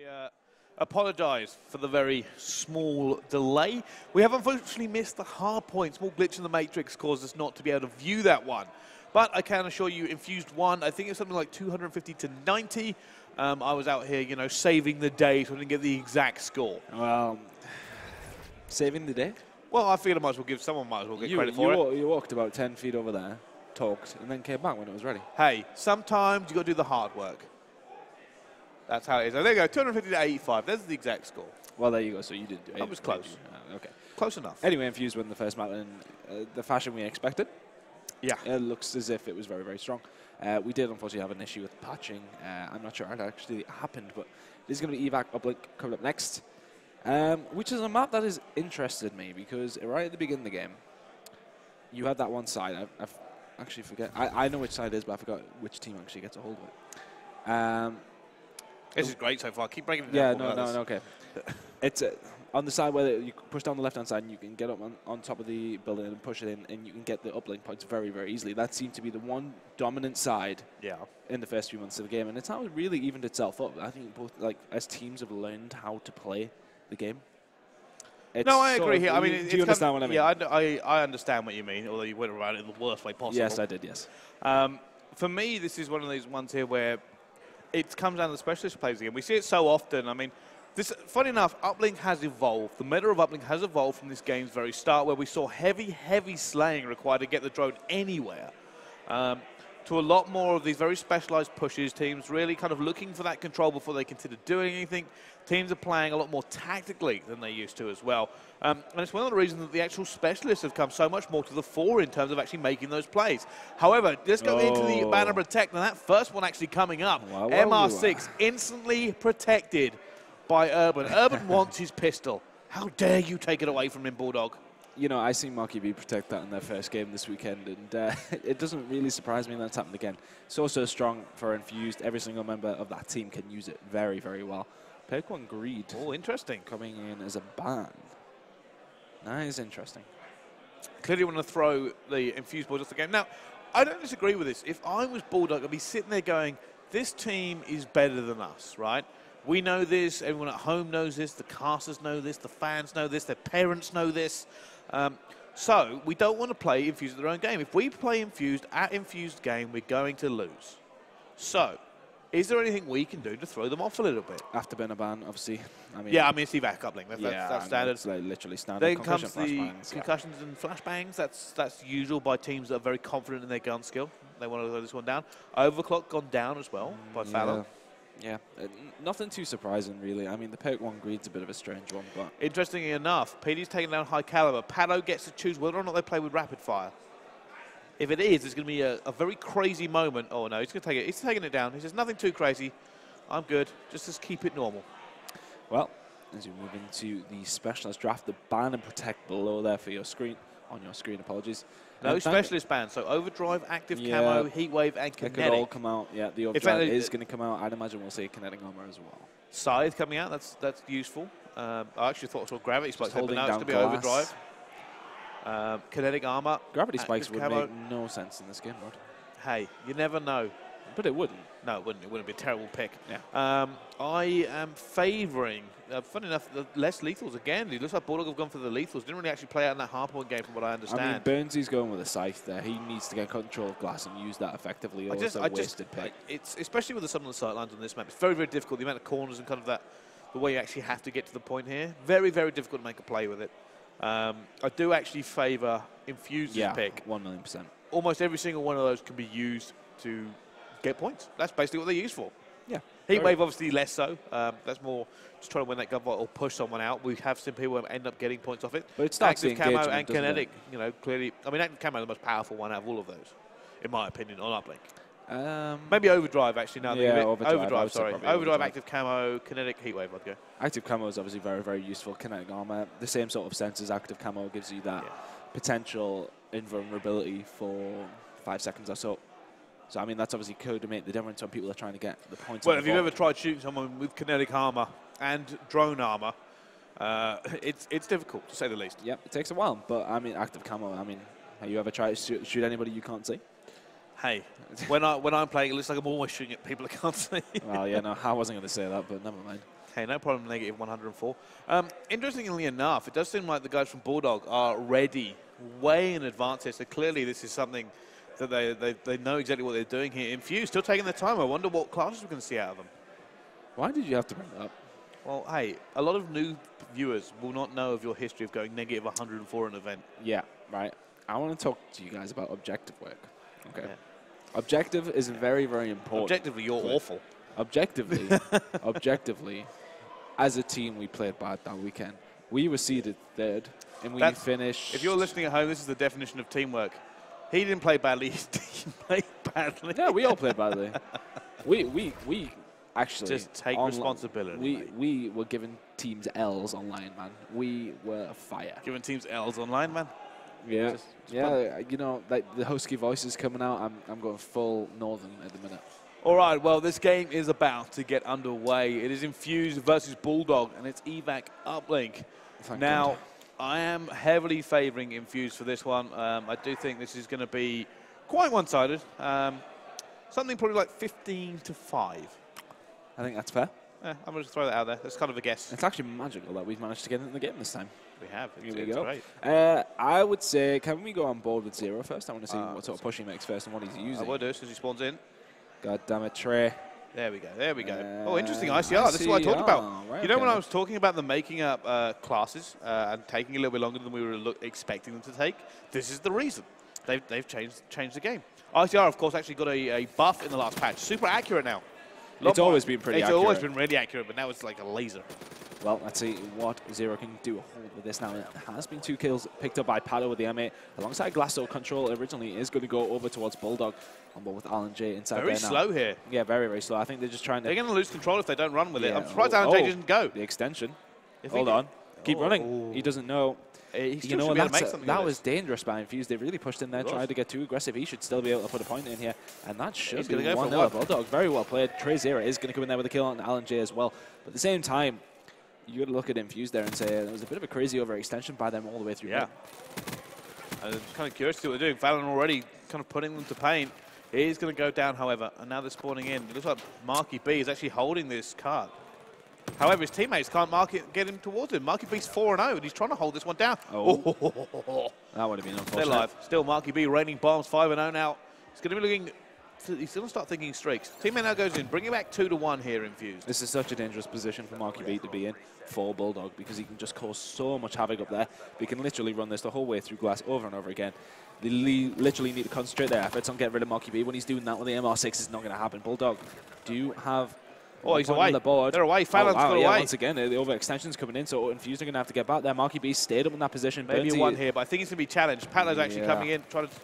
We apologise for the very small delay. We have unfortunately missed the hard point. Small glitch in the matrix caused us not to be able to view that one. But I can assure you, Infused won. I think it was something like 250 to 90. I was out here, you know, saving the day, so I didn't get the exact score. Well, saving the day? Well, I figured I might as well give someone get credit for it. You walked about 10 feet over there, talked, and then came back when it was ready. Hey, sometimes you got to do the hard work. That's how it is. There you go, 250 to 85. That's the exact score. Well, there you go. So you did do it. I was close. Okay. Close enough. Anyway, Infused won the first map in the fashion we expected. Yeah. It looks as if it was very, very strong. We did, unfortunately, have an issue with patching. I'm not sure how that actually happened, but this is going to be Evac Uplink coming up next, which is a map that has interested me because right at the beginning of the game, you had that one side. I actually forget. I know which side it is, but I forgot which team actually gets a hold of it. This is great so far. Keep breaking it down. Yeah, no, okay. It's on the side where you push down the left-hand side and you can get up on top of the building and push it in, and you can get the uplink points very, very easily. That seemed to be the one dominant side in the first few months of the game, and it's how it really evened itself up. I think both, like, as teams have learned how to play the game. It's I agree here. I mean, do you understand what I mean? Yeah, I understand what you mean, although you went around it in the worst way possible. Yes, I did, yes. For me, this is one of those ones here where it comes down to the specialist who plays the game. We see it so often. I mean, this, funny enough, uplink has evolved. The meta of uplink has evolved from this game's very start, where we saw heavy, heavy slaying required to get the drone anywhere, to a lot more of these very specialized pushes. Teams really kind of looking for that control before they consider doing anything. Teams are playing a lot more tactically than they used to as well. And it's one of the reasons that the actual specialists have come so much more to the fore in terms of actually making those plays. However, let's go into the banner protect, and that first one actually coming up. Wow, MR6 instantly protected by Urban. Urban wants his pistol. How dare you take it away from him, Bulldog? You know, I seen Marky B protect that in their first game this weekend, and it doesn't really surprise me that's happened again. It's also strong for Infused. Every single member of that team can use it very, very well. Perko and Greed. Oh, interesting. Coming in as a ban. That is interesting. Clearly want to throw the Infused boys off the game. Now, I don't disagree with this. If I was Bulldog, I'd be sitting there going, this team is better than us, right? We know this, everyone at home knows this, the casters know this, the fans know this, their parents know this. So we don't want to play Infused at their own game. If we play Infused at Infused game, we're going to lose. So is there anything we can do to throw them off a little bit? Afterburner ban, obviously. I mean, yeah, I mean, it's Evac Uplink. That's standard. It's like literally standard. Then comes the concussions and flashbangs. That's usual by teams that are very confident in their gun skill. They want to throw this one down. Overclock gone down as well by Fallon. Yeah, nothing too surprising, really. I mean, the Perk one, Greed's a bit of a strange one, but... Interestingly enough, PD's taking down High Caliber. Paddo gets to choose whether or not they play with Rapid Fire. If it is, it's going to be a very crazy moment. Oh, no, he's going to take it. He's taking it down. He says, nothing too crazy. I'm good. Just keep it normal. Well, as we move into the specialist draft, the ban and protect below there for your screen. On your screen, apologies. No specialist bans, so overdrive, active camo, heatwave, and kinetic. They could all come out. Yeah, the overdrive is going to come out. I'd imagine we'll see kinetic armor as well. Scythe coming out. That's useful. I actually thought it was gravity spikes, but now it's going to be overdrive. Kinetic armor. Gravity spikes would make no sense in this game, Rod. Hey, you never know. But it wouldn't. No, it wouldn't. It wouldn't be a terrible pick. Yeah. I am favouring, funny enough, the less lethals again. It looks like Bulldog have gone for the lethals. Didn't really actually play out in that hardpoint game from what I understand. I mean, Burnsy's going with a scythe there. He needs to get control of glass and use that effectively. It's a wasted pick. It's, especially with the sun on the sightlines on this map, it's very, very difficult. The amount of corners and kind of the way you actually have to get to the point here. Very, very difficult to make a play with it. I do actually favour Infused's pick. 1,000,000%. Almost every single one of those can be used to... get points. That's basically what they're used for. Yeah. Heatwave, obviously, less so. That's more just trying to win that gunfight or push someone out. We have seen people end up getting points off it. But it's active camo and kinetic, you know, clearly. I mean, active camo is the most powerful one out of all of those, in my opinion, on uplink. Maybe overdrive, actually, now that you overdrive, sorry. Overdrive, active camo, kinetic, heatwave, I'd go. Active camo is obviously very, very useful. Kinetic armor, the same sort of sense as active camo, gives you that potential invulnerability for 5 seconds or so. So, I mean, that's obviously could make the difference when people are trying to get the points. Well, if you've ever tried shooting someone with kinetic armor and drone armor, it's difficult, to say the least. Yeah, it takes a while. But, I mean, active camo, I mean, have you ever tried to shoot anybody you can't see? Hey, when I'm playing, it looks like I'm always shooting at people I can't see. Oh, yeah, no, I wasn't going to say that, but never mind. Hey, no problem, negative 104. Interestingly enough, it does seem like the guys from Bulldog are ready way in advance here, so clearly this is something that they know exactly what they're doing here. Infused, still taking their time. I wonder what classes we're going to see out of them. Why did you have to bring that up? Well, hey, a lot of new viewers will not know of your history of going negative 104 in an event. Yeah, right. I want to talk to you guys about objective work. Okay. Yeah. Objective is very, very important. Objectively, you're awful. Objectively, as a team, we played bad that weekend. We were seeded third, and we finished. If you're listening at home, this is the definition of teamwork. He didn't play badly. His team played badly. No, we all played badly. we actually just take responsibility. We were giving teams L's online, man. We were fire. Giving teams L's online, man. Yeah, yeah. You know, like the husky voices coming out. I'm going full northern at the minute. All right, well, this game is about to get underway. It is Infused versus Bulldog, and it's Evac Uplink. Now, I am heavily favoring Infused for this one. I do think this is going to be quite one-sided. Something probably like 15-5. I think that's fair. Yeah, I'm going to throw that out there. That's kind of a guess. It's actually magical that we've managed to get in the game this time. We have. Here we go. Great. I would say, can we go on board with Zero first? I want to see what sort of push he makes first and what he's using. I will do as soon as he spawns in. God damn it, Trey. There we go, there we go. Oh, interesting, ICR, this is what I talked about. Right, you know, when I was talking about them making up classes and taking a little bit longer than we were expecting them to take, this is the reason. They've changed the game. ICR, of course, actually got a buff in the last patch. Super accurate now. It's always been really accurate, but now it's like a laser. Well, let's see what Zero can do with this now. It has been 2 kills picked up by Paddo with the M8. Alongside Glasso, control originally is going to go over towards Bulldog. On board with Alan J inside there now. Very slow here. Yeah, very, very slow. I think they're just trying to... They're going to lose control if they don't run with it. I'm surprised Alan J didn't go. The extension. Hold on. Keep running. He doesn't know. You know, that was dangerous by Infused. They really pushed in there, tried to get too aggressive. He should still be able to put a point in here. And that should be 1-0 Bulldog. Very well played. Trey Zero is going to come in there with a kill on Alan J as well. But at the same time, you got to look at Infused there and say there was a bit of a crazy overextension by them all the way through. Yeah. I'm kind of curious to see what they're doing. Valon already kind of putting them to pain. He is going to go down, however, and now they're spawning in. It looks like Marky B is actually holding this card. However, his teammates can't get him towards him. Marky B's 4-0, and he's trying to hold this one down. Oh. That would have been unfortunate. They're live. Still, Marky B raining bombs, 5-0 now. He's going to be looking... He's going to start thinking streaks. Teammate now goes in, bringing back 2-1 here, Infused. This is such a dangerous position for Marky B to be in for Bulldog, because he can just cause so much havoc up there. They can literally run this the whole way through glass over and over again. They literally need to concentrate their efforts on getting rid of Marky B. When he's doing that with the MR6, it's not going to happen. Bulldog do have... Oh, he's away. The board. They're away. Fallon's away. Yeah, once again, the overextension's coming in, so Infused are going to have to get back there. Marky B stayed up in that position. Maybe one here, but I think he's going to be challenged. Paddo's actually coming in, trying to...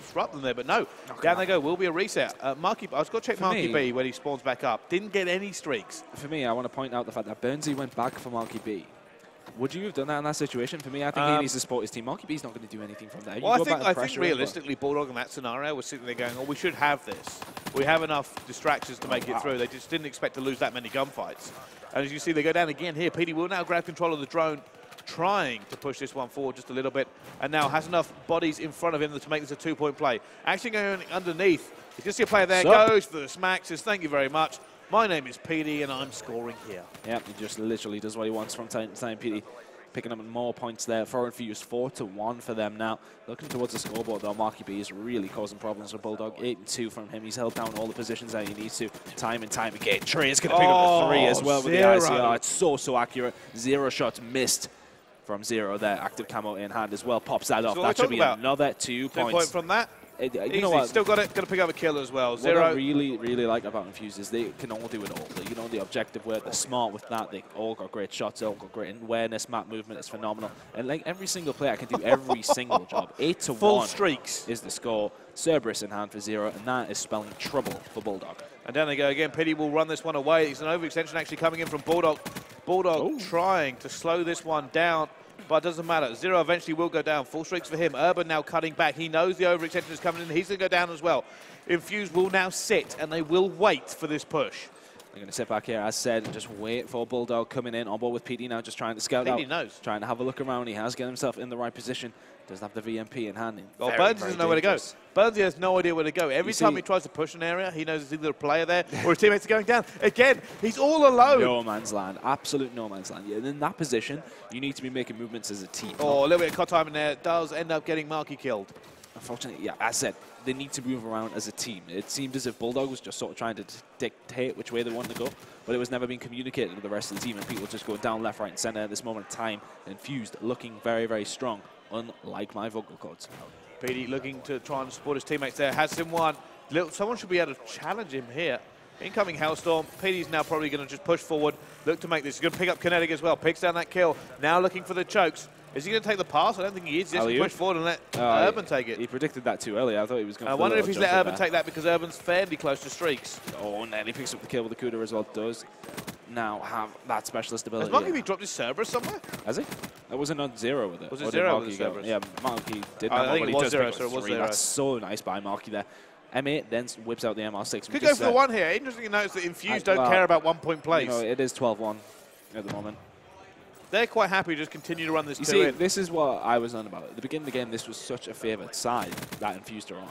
disrupt them there, but no. Down they go. Will be a reset. Marky, I was going to check Marky B when he spawns back up. Didn't get any streaks. For me, I want to point out the fact that Burnsy went back for Marky B. Would you have done that in that situation? For me, I think he needs to support his team. Marky B's not going to do anything from there. Well, I think realistically, Bulldog in that scenario was sitting there going, oh, we should have this. We have enough distractions to make it through. They just didn't expect to lose that many gunfights. And as you see, they go down again here. PD will now grab control of the drone, trying to push this one forward just a little bit, and now has enough bodies in front of him to make this a 2-point play. Actually going underneath, you can see a player there, goes for the smack, says thank you very much, my name is PD and I'm scoring here. Yeah, he just literally does what he wants from time to time. PD picking up more points there. Foreign Fuse 4-1 for them now. Looking towards the scoreboard though, Marky B is really causing problems for Bulldog. 8-2 from him. He's held down all the positions that he needs to, time and time again. Trey is going to pick up the 3 as well with the ICR. It's so accurate. 0 shots missed from Zero there, active camo in hand as well, pops that off. That should be another 2 points. 2 point from that. You know what? Still got it. Going to pick up a kill as well. Zero. What I really, really like about Infused is they can all do it all. You know, the objective work, they're smart with that. They all got great shots. They all got great awareness. Map movement is phenomenal. And like every single player can do every single job. 8-1. Full streaks is the score. Cerberus in hand for Zero, and that is spelling trouble for Bulldog. And down they go again. Pity will run this one away. It's an overextension actually coming in from Bulldog. Bulldog trying to slow this one down, but it doesn't matter. Zero eventually will go down. Full streaks for him. Urban now cutting back. He knows the overextension is coming in. He's going to go down as well. Infused will now sit, and they will wait for this push. They're going to sit back here, as said, and just wait for Bulldog coming in on board with PD now, just trying to scout out. PD knows. Trying to have a look around. He has got himself in the right position. Doesn't have the VMP in hand. Well, Burnsy doesn't know where to go. Burnsy has no idea where to go. Every time he tries to push an area, he knows there's either a player there or his teammates are going down. Again, he's all alone. No man's land. Absolute no man's land. Yeah, and in that position, you need to be making movements as a team. Oh, a little bit of cut time in there. Does end up getting Marky killed. Unfortunately, yeah, as said, they need to move around as a team. It seemed as if Bulldog was just sort of trying to dictate which way they wanted to go, but it was never being communicated to the rest of the team, and people just go down left, right, and center at this moment in time. Infused, looking very, very strong. Unlike my vocal cords. PD looking to try and support his teammates there. Has him one. Someone should be able to challenge him here. Incoming Hellstorm. PD's now probably going to just push forward. Look to make this. He's going to pick up Kinetic as well. Picks down that kill. Now looking for the chokes. Is he going to take the pass? I don't think he is. He's just going to push forward and let Urban take it. He predicted that too early. I thought he was going to. I wonder if he's let Urban take that because Urban's fairly close to streaks. Oh, and he picks up the kill with the Kuda as well. Does now have that specialist ability. Has Marky B dropped his Cerberus somewhere? Has he? That wasn't on Zero with it. Was it Zero with the Cerberus? Yeah, Marky did not. I think it was Zero, so it was Zero. That's so nice by Marky there. M8 then whips out the MR6. Could go for the one here. Interesting to notice that Infused don't care about 1 point plays. No, it is 12-1 at the moment. They're quite happy to just continue to run this. You see, this is what I was on about. At the beginning of the game, this was such a favoured side that Infused are on.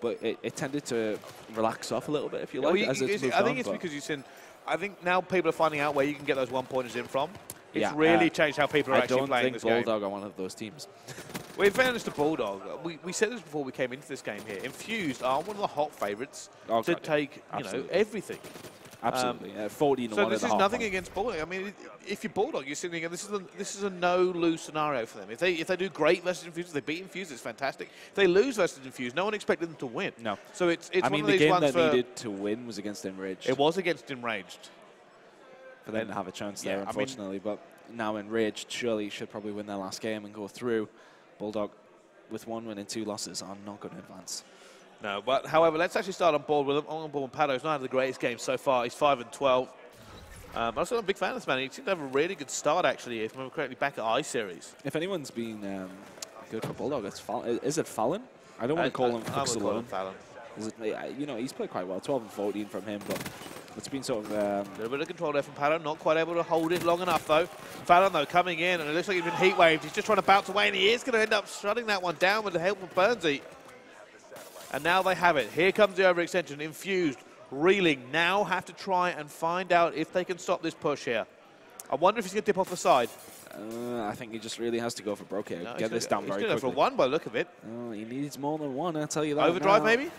But it tended to relax off a little bit, if you like, as it's moved on. I think it's because you've seen... I think now people are finding out where you can get those one-pointers in from. It's really changed how people are actually playing this game. I don't think Bulldog are one of those teams. Well, in fairness to Bulldog, we said this before we came into this game here. Infused are one of the hot favourites to take, you know, everything. Absolutely, 14. So this is nothing against Bulldog. I mean, if you're Bulldog, you're sitting again. This is a no-lose scenario for them. If they do great versus Infused, they beat Infused, it's fantastic. If they lose versus Infused, no one expected them to win. No. So it's one of these ones. I mean, the game that needed to win was against Enraged. It was against Enraged. But they didn't have a chance there, unfortunately. But now Enraged surely should probably win their last game and go through. Bulldog, with 1 win and 2 losses, are not going to advance. No, but however, let's actually start on board with him. On board with Paddo. He's not had the greatest game so far. He's 5 and 12. I'm also not a big fan of this man. He seemed to have a really good start, actually, if I remember correctly, back at I-Series. If anyone's been good for Bulldog, it's Fallon. Is it Fallon? I don't want to call him Fuchs alone. Fallon. Is it, you know, he's played quite well. 12 and 14 from him, but it's been sort of... a little bit of control there from Paddo. Not quite able to hold it long enough, though. Fallon, though, coming in, and it looks like he's been heat-waved. He's just trying to bounce away, and he is going to end up shutting that one down with the help of Burnsy. And now they have it. Here comes the overextension. Infused, reeling. Now have to try and find out if they can stop this push here. I wonder if he's going to dip off the side. I think he just really has to go for broke here. Get this down very quickly. He's going for one by the look of it. He needs more than one, I'll tell you that. Overdrive now, maybe?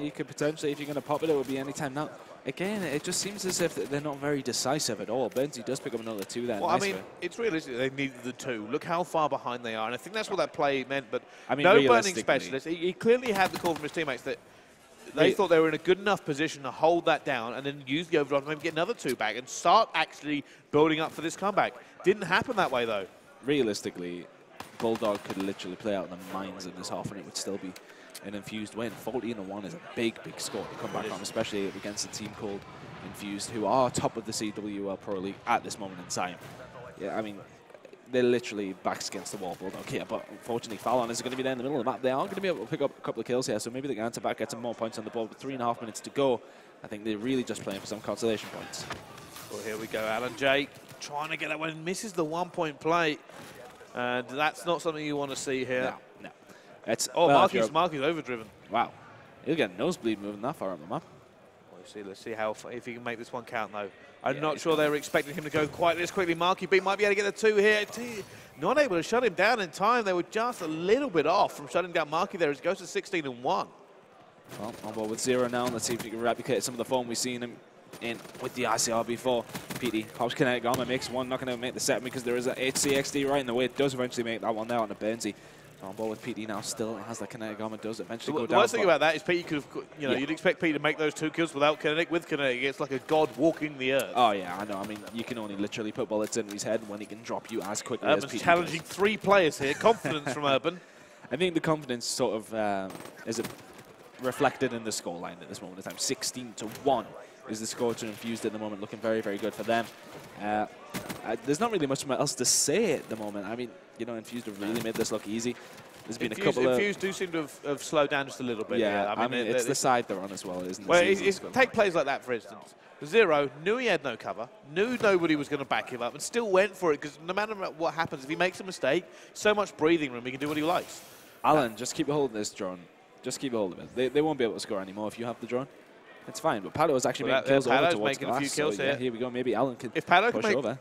You could potentially, if you're going to pop it, it would be any time now. Again, it just seems as if they're not very decisive at all. Burnsy does pick up another 2 there. Well, nice. I mean, it's realistic they needed the 2. Look how far behind they are, and I think that's what that play meant. But I mean, no burning specialist. He clearly had the call from his teammates that they thought they were in a good enough position to hold that down and then use the overdrive and maybe get another 2 back and start actually building up for this comeback. Didn't happen that way, though. Realistically, Bulldog could literally play out the mines in this half, and it would still be an Infused win. 14-1 is a big, big score to come back on, especially against a team called Infused, who are top of the CWL Pro League at this moment in time. Yeah, I mean, they're literally backs against the wall, Bulldog here, but unfortunately Fallon is going to be there in the middle of the map. They are going to be able to pick up a couple of kills here, so maybe they can answer back, get some more points on the board. With 3.5 minutes to go, I think they're really just playing for some consolation points. Well, here we go, Alan J trying to get that one, misses the 1 point play, and that's not something you want to see here. No. Marky's overdriven. Wow. He'll get a nosebleed moving that far up the map. Let's see how if he can make this one count, though. I'm not sure they were expecting him to go quite this quickly. Marky B might be able to get the 2 here. Not able to shut him down in time. They were just a little bit off from shutting down Marky there as he goes to 16 and 1. Well, on board with Zero now. Let's see if he can replicate some of the form we've seen him in with the ICR before. PD pops kinetic armor, makes one. Not going to make the second because there is an HCXD right in the way. It does eventually make that one there on the Burnsy. On board with PD now, still has that kinetic armor, does eventually go down. The worst thing about that is PD could have, you'd expect PD to make those 2 kills without kinetic. With kinetic, it's like a god walking the earth. Oh yeah, I know. I mean, you can only literally put bullets in his head when he can drop you as quickly as PD. Urban's challenging 3 players here. Confidence from Urban. I think the confidence sort of is reflected in the scoreline at this moment in time. 16-1 is the score to Infused at the moment, looking very, very good for them. There's not really much else to say at the moment. I mean, you know, Infused have really made this look easy. There's been Infused, a couple of... Infused do seem to have slowed down just a little bit. Yeah, yeah. I mean it's the side they're on as well, isn't it? Well, take plays like that, for instance. Zero knew he had no cover, knew nobody was going to back him up, and still went for it, because no matter what happens, if he makes a mistake, so much breathing room, he can do what he likes. Alan, just keep holding this drone. Just keep holding it. They won't be able to score anymore if you have the drone. It's fine, but Paddo is actually making kills over towards Glasso. A few kills here. Yeah, here we go. Maybe Alan can push over.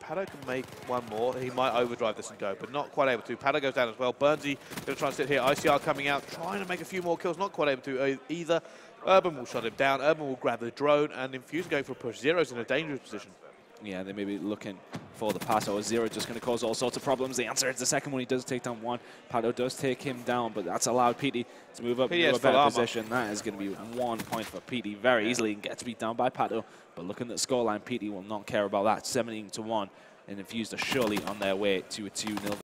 Paddo can make one more. He might overdrive this and go, but not quite able to. Paddo goes down as well. Burnsy going to try and sit here. ICR coming out, trying to make a few more kills. Not quite able to either. Urban will shut him down. Urban will grab the drone, and Infused going for a push. Zero's in a dangerous position. Yeah, they may be looking for the pass. Or Zero just going to cause all sorts of problems. The answer is the second one. He does take down one. Paddo does take him down, but that's allowed PD to move up to a better position. That is going to be 1 point for PD very easily, and gets beat down by Paddo. But looking at the scoreline, PD will not care about that. 17-1, and Infused are surely on their way to a 2-0.